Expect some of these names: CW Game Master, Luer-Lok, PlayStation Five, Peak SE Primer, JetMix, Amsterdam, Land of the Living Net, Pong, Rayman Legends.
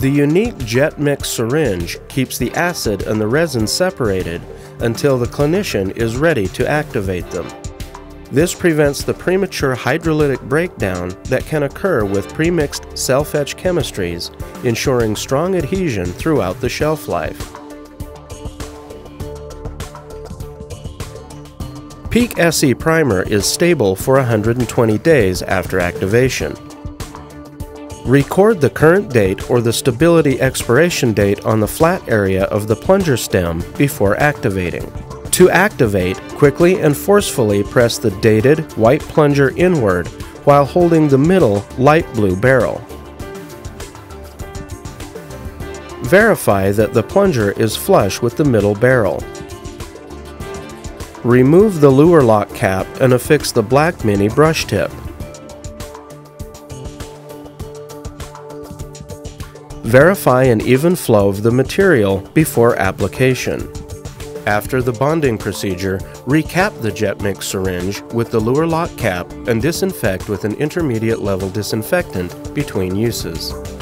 The unique JetMix syringe keeps the acid and the resin separated until the clinician is ready to activate them. This prevents the premature hydrolytic breakdown that can occur with premixed cell-fetch chemistries, ensuring strong adhesion throughout the shelf life. Peak SE Primer is stable for 120 days after activation. Record the current date or the stability expiration date on the flat area of the plunger stem before activating. To activate, quickly and forcefully press the dated white plunger inward while holding the middle light blue barrel. Verify that the plunger is flush with the middle barrel. Remove the Luer-Lok cap and affix the black mini brush tip. Verify an even flow of the material before application. After the bonding procedure, recap the JetMix syringe with the Luer-Lok cap and disinfect with an intermediate level disinfectant between uses.